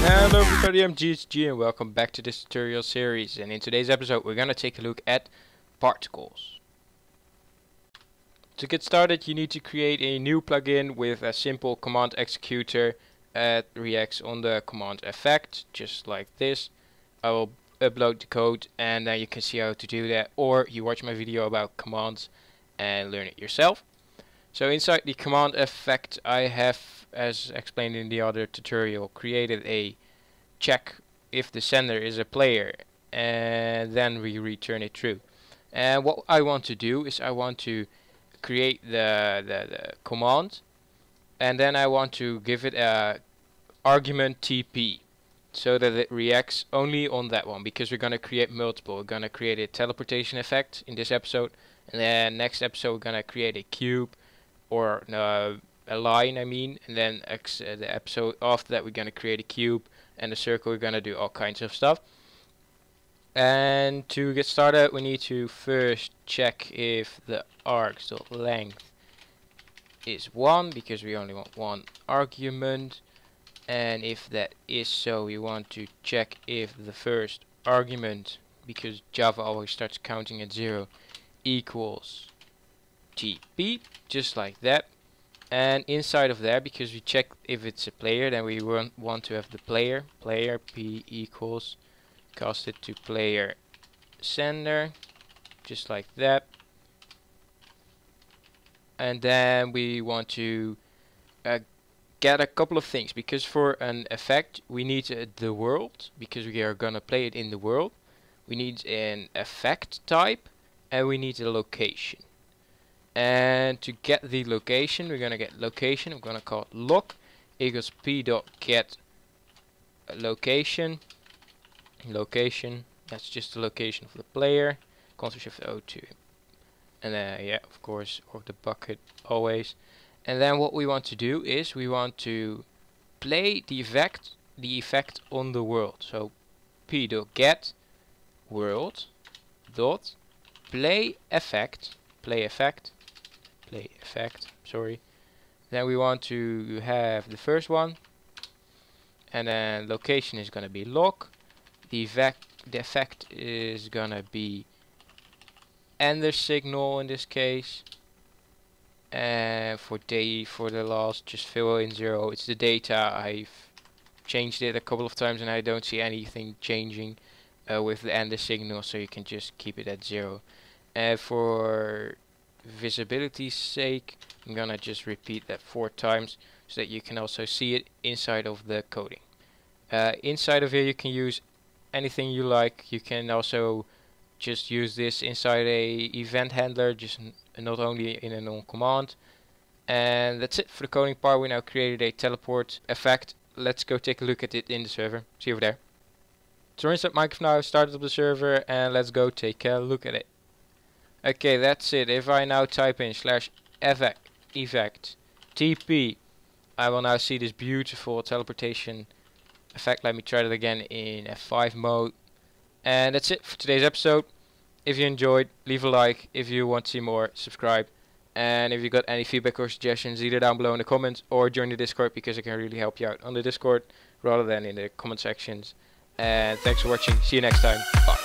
Hello everybody, I'm GHG and welcome back to this tutorial series, and in today's episode we're gonna take a look at particles. To get started you need to create a new plugin with a simple command executor that reacts on the command effect, just like this. I will upload the code and then you can see how to do that, or you watch my video about commands and learn it yourself. So inside the command effect I have, as explained in the other tutorial, created a check if the sender is a player, and then we return it true. And what I want to do is I want to create the command, and then I want to give it a argument TP so that it reacts only on that one, because we're going to create multiple. We're going to create a teleportation effect in this episode, and then next episode we're going to create a cube, or a line I mean, and then the episode after that we're going to create a cube and a circle. We're going to do all kinds of stuff. And to get started we need to first check if the args.length is 1, because we only want one argument, and if that is so we want to check if the first argument, because Java always starts counting at 0, equals TP, just like that. And inside of there, because we check if it's a player, then we want to have the player P equals, cast it to player sender, just like that. And then we want to get a couple of things, because for an effect we need the world, because we are gonna play it in the world. We need an effect type and we need a location. And to get the location, we're gonna get location. I'm gonna call it loc equals p.get location. That's just the location of the player. Ctrl Shift O2, and yeah, of course, or the bucket always. And then what we want to do is we want to play the effect on the world. So p.get world dot play effect, sorry. Then we want to have the first one, and then location is gonna be loc. The effect is gonna be ender signal in this case. And for day, for the last, just fill in 0. It's the data. I've changed it a couple of times and I don't see anything changing with the ender signal, so you can just keep it at 0. And for visibility's sake I'm gonna just repeat that 4 times so that you can also see it inside of the coding. Inside of here you can use anything you like. You can also just use this inside a event handler, just not only in a non command. And that's it for the coding part. We now created a teleport effect. Let's go take a look at it in the server. See you over there. So inside Minecraft now, I've started up the server and let's go take a look at it. Okay, that's it. If I now type in /effect TP, I will now see this beautiful teleportation effect. Let me try that again in F5 mode. And that's it for today's episode. If you enjoyed, leave a like. If you want to see more, subscribe. And if you got any feedback or suggestions, either down below in the comments or join the Discord, because I can really help you out on the Discord rather than in the comment sections. And thanks for watching. See you next time. Bye.